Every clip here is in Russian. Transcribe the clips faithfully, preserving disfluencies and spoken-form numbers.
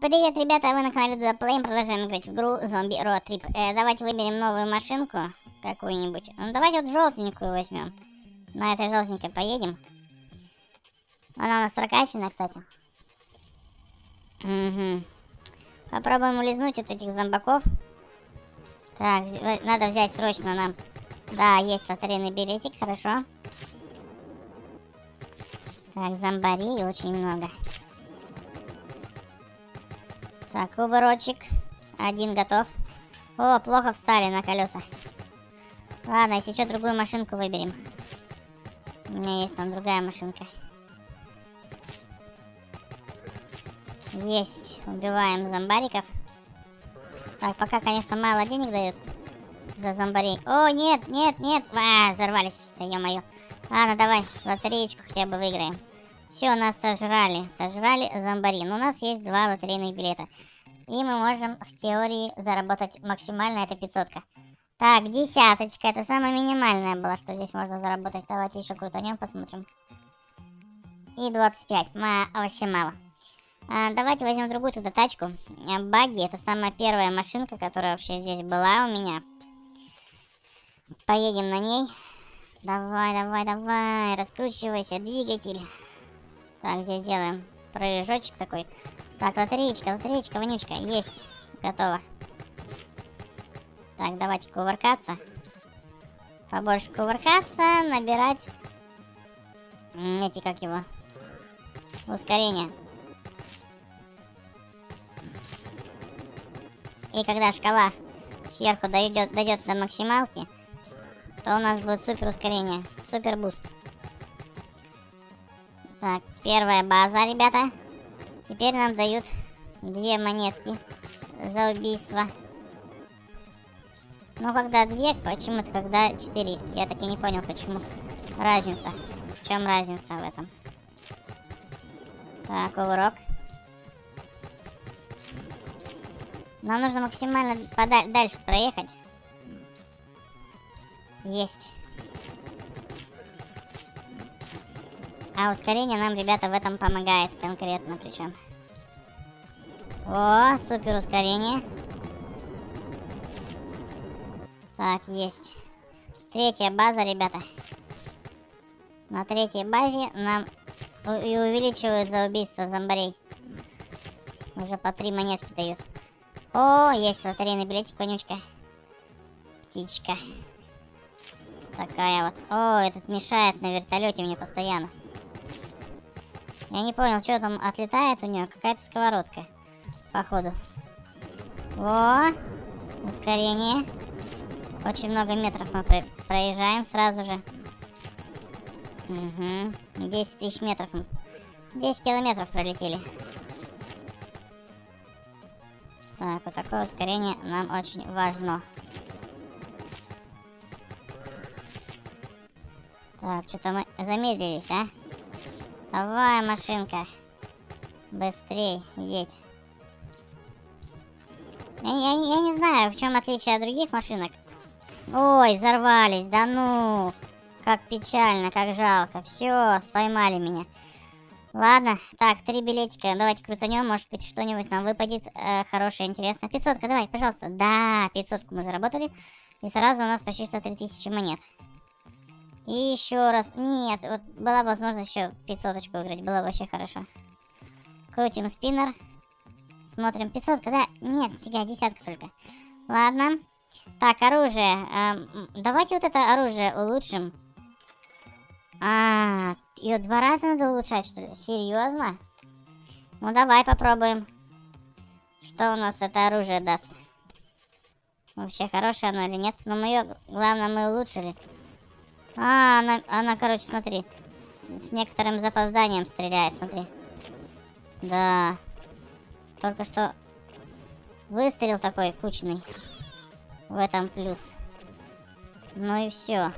Привет, ребята, вы на канале Дуда Плей, продолжаем играть в игру Zombie Road Trip. Э, давайте выберем новую машинку какую-нибудь. Ну, давайте вот желтенькую возьмем. На этой желтенькой поедем. Она у нас прокачана, кстати. Угу. Попробуем улизнуть от этих зомбаков. Так, надо взять срочно нам. Да, есть лотерейный билетик, хорошо. Так, зомбарей очень много. Так, уборочек. Один готов. О, плохо встали на колеса. Ладно, если что, другую машинку выберем. У меня есть там другая машинка. Есть. Убиваем зомбариков. Так, пока, конечно, мало денег дают за зомбарей. О, нет, нет, нет. А, взорвались. Да ё-моё. Ладно, давай, лотереечку хотя бы выиграем. Все, нас сожрали. Сожрали зомбари. Но у нас есть два лотерейных билета. И мы можем в теории заработать максимально. Это пятьсотка. Так, десяточка. Это самое минимальное было, что здесь можно заработать. Давайте еще крутанем, посмотрим. И двадцать пять. Ма, вообще мало. А, давайте возьмем другую туда тачку. Багги. Это самая первая машинка, которая вообще здесь была у меня. Поедем на ней. Давай, давай, давай. Раскручивайся, двигатель. Так, здесь делаем прыжочек такой. Так, лотереечка, лотереечка, вонючка. Есть, готово. Так, давайте кувыркаться. Побольше кувыркаться, набирать. Эти, как его? Ускорение. И когда шкала сверху дойдет, дойдет до максималки, то у нас будет супер ускорение. Супер буст. Так, первая база, ребята. Теперь нам дают две монетки за убийство. Ну, когда две, почему-то, когда четыре. Я так и не понял, почему. Разница. В чем разница в этом? Так, урок. Нам нужно максимально дальше проехать. Есть. А ускорение нам, ребята, в этом помогает конкретно причем. О, супер ускорение. Так, есть. Третья база, ребята. На третьей базе нам и увеличивают за убийство зомбарей. Уже по три монетки дают. О, есть лотерейный билетик, вонючка. Птичка. Такая вот. О, этот мешает на вертолете мне постоянно. Я не понял, что там отлетает у нее. Какая-то сковородка, походу. Во! Ускорение. Очень много метров мы про проезжаем сразу же. Угу. десять тысяч метров. десять километров пролетели. Так, вот такое ускорение нам очень важно. Так, что-то мы замедлились, а? Давай, машинка. Быстрей, едь. Я, я, я не знаю, в чем отличие от других машинок. Ой, взорвались, да ну. Как печально, как жалко. Все, споймали меня. Ладно, так, три билетика. Давайте крутанем, может быть, что-нибудь нам выпадет. Э, хорошее, интересное. пятьсотка, давай, пожалуйста. Да, пятьсотку мы заработали. И сразу у нас почти что три тысячи монет. И еще раз. Нет, вот была возможность еще пятьсоточку выиграть. Было вообще хорошо. Крутим спиннер. Смотрим. пятьсот, да? Нет, фига, десятка только. Ладно. Так, оружие. Эм, давайте вот это оружие улучшим. А, ее два раза надо улучшать, что ли? Серьезно? Ну, давай попробуем. Что у нас это оружие даст? Вообще, хорошее оно или нет? Но мы ее, главное, мы улучшили. А, она, она, короче, смотри, с, с некоторым запозданием стреляет, смотри. Да. Только что выстрел такой кучный. В этом плюс. Ну и все.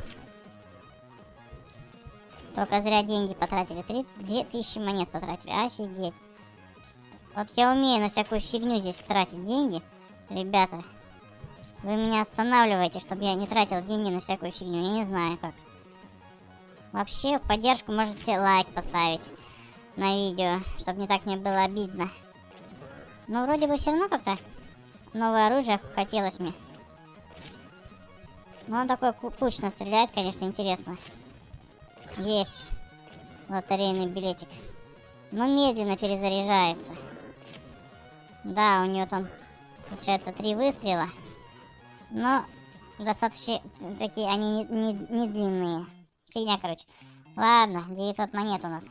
Только зря деньги потратили. две тысячи монет потратили. Офигеть. Вот я умею на всякую фигню здесь тратить деньги. Ребята, вы меня останавливаете, чтобы я не тратил деньги на всякую фигню. Я не знаю как. Вообще, в поддержку можете лайк поставить на видео, чтобы не так мне было обидно. но вроде бы все равно как-то новое оружие хотелось мне. Но он такой кучно стреляет, конечно, интересно. Есть лотерейный билетик. Но медленно перезаряжается. Да, у нее там, получается, три выстрела. Но достаточно такие они не, не, не длинные. Фигня, короче. Ладно, девятьсот монет у нас.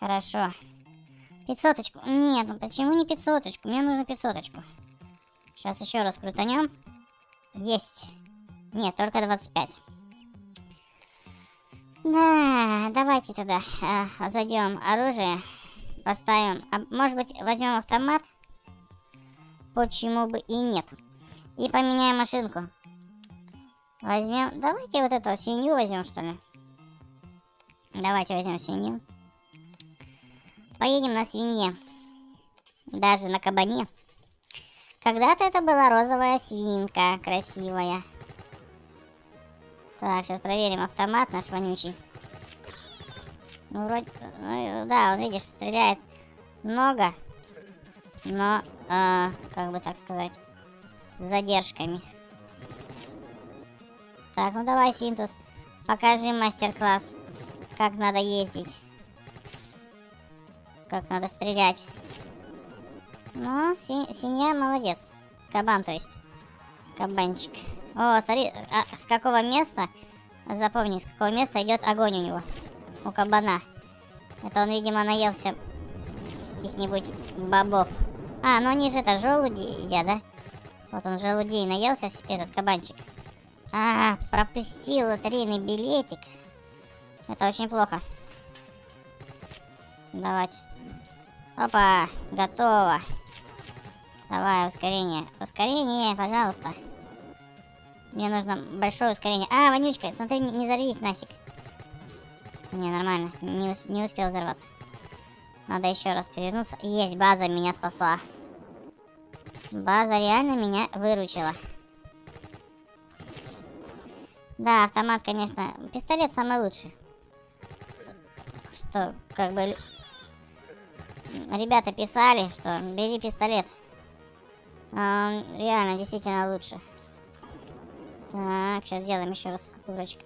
Хорошо. пятьсоточку. Нет, ну почему не пятьсоточку? Мне нужно пятьсоточку. Сейчас еще раз крутанем. Есть. Нет, только двадцать пять. Да, давайте тогда э, зайдем оружие. Поставим. А, может быть, возьмем автомат? Почему бы и нет? И поменяем машинку. Возьмем. Давайте вот этого свинью возьмем, что ли. Давайте возьмем свинью. Поедем на свинье. Даже на кабане. Когда-то это была розовая свинка. Красивая. Так, сейчас проверим автомат наш вонючий. Ну, вроде... Ну, да, он, видишь, стреляет много. Но, э, как бы так сказать, с задержками. Так, ну давай, Свинтус, покажи мастер-класс. Как надо ездить. Как надо стрелять. Ну, свинья молодец. Кабан, то есть. Кабанчик. О, смотри, а с какого места, запомни, с какого места идет огонь у него. У кабана. Это он, видимо, наелся каких-нибудь бобов. А, ну они же это, желуди едят, да? Вот он желудей наелся, этот кабанчик. А, пропустил лотерейный билетик. Это очень плохо. Давайте. Опа, готово. Давай, ускорение. Ускорение, пожалуйста. Мне нужно большое ускорение. А, вонючка, смотри, не взорвись нафиг. Не, нормально. Не, не успел взорваться. Надо еще раз перевернуться. Есть, база меня спасла. База реально меня выручила. Да, автомат, конечно. Пистолет самый лучший. Что, как бы... Ребята писали, что бери пистолет. А он реально действительно лучше. Так, сейчас сделаем еще раз такой кувырочек.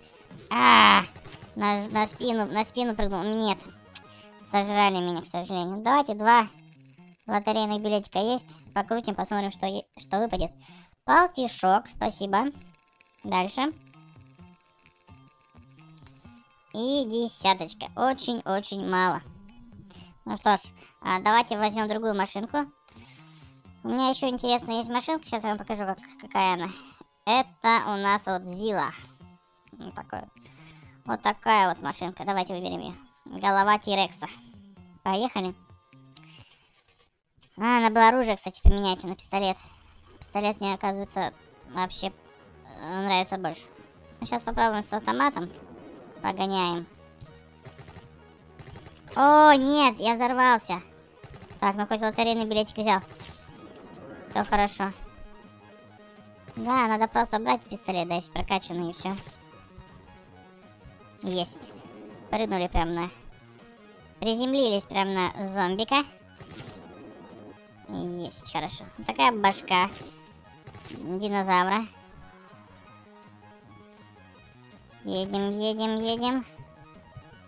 А, -а, -а! На, на спину, на спину прыгнул. Нет. Сожрали меня, к сожалению. Давайте два лотерейных билетика есть. Покрутим, посмотрим, что, что выпадет. Палтишок, спасибо. Дальше. И десяточка. Очень-очень мало. Ну что ж, давайте возьмем другую машинку. У меня еще интересно есть машинка. Сейчас я вам покажу, как, какая она. Это у нас вот Зила. Вот, такой. вот такая вот машинка. Давайте выберем ее. Голова Тирекса. Поехали. А, надо было оружие, кстати, поменять на пистолет. Пистолет мне, оказывается, вообще нравится больше. Сейчас попробуем с автоматом. Погоняем. О, нет, я взорвался. Так, ну хоть лотерейный билетик взял. То хорошо. Да, надо просто брать пистолет, да, и прокачанный, и все. Есть. Прыгнули прям на... Приземлились прям на зомбика. Есть, хорошо. Вот такая башка. Динозавра. Едем, едем, едем.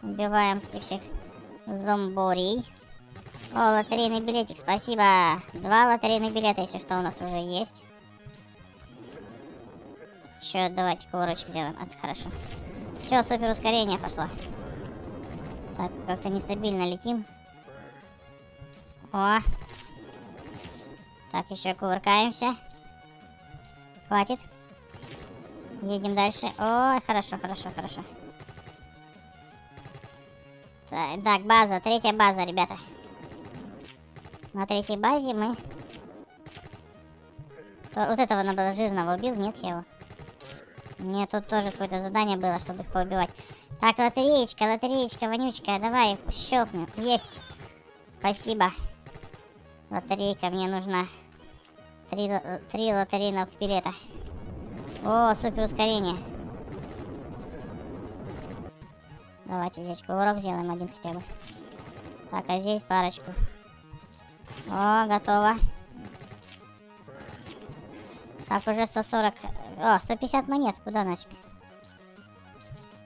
Убиваем этих всех зомборей. О, лотерейный билетик, спасибо. Два лотерейных билета, если что, у нас уже есть. Еще давайте кувырочек сделаем. Это хорошо. Все, супер ускорение пошло. Так, как-то нестабильно летим. О. Так, еще кувыркаемся. Хватит. Едем дальше. О, хорошо, хорошо, хорошо. Так, база, третья база, ребята. На третьей базе мы... Вот этого надо жирного убил, нет, я его. Мне тут тоже какое-то задание было, чтобы их поубивать. Так, лотереечка, лотереечка, вонючка, давай, щелкну. Есть. Спасибо. Лотерейка мне нужна. Три, три лотерейных билета. О, супер ускорение. Давайте здесь кувырок сделаем один хотя бы. Так, а здесь парочку. О, готово. Так, уже сто сорок... О, сто пятьдесят монет. Куда нафиг?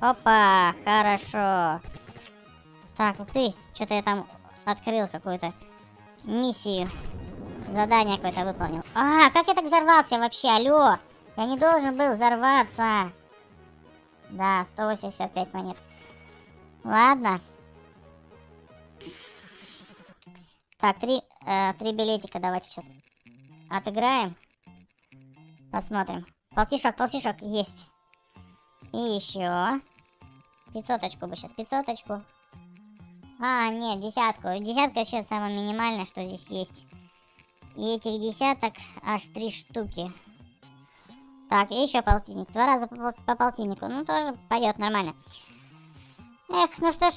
Опа, хорошо. Так, ух ты. Что-то я там открыл какую-то миссию. Задание какое-то выполнил. А, как я так взорвался вообще? Алло. Я не должен был взорваться. Да, сто восемьдесят пять монет. Ладно. Так, три, э, три билетика давайте сейчас отыграем. Посмотрим. Полтишок, полтишок, есть. И еще. Пятьсоточку бы сейчас, пятьсоточку. А, нет, десятку. Десятка вообще самое минимальное, что здесь есть. И этих десяток аж три штуки. Так, и еще полтинник. Два раза по, по полтиннику. Ну, тоже пойдет нормально. Эх, ну что ж,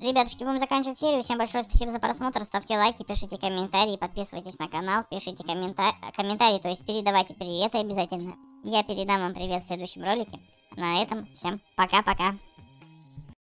ребятушки, будем заканчивать серию. Всем большое спасибо за просмотр. Ставьте лайки, пишите комментарии, подписывайтесь на канал, пишите коммента комментарии, то есть передавайте приветы обязательно. Я передам вам привет в следующем ролике. На этом всем пока-пока.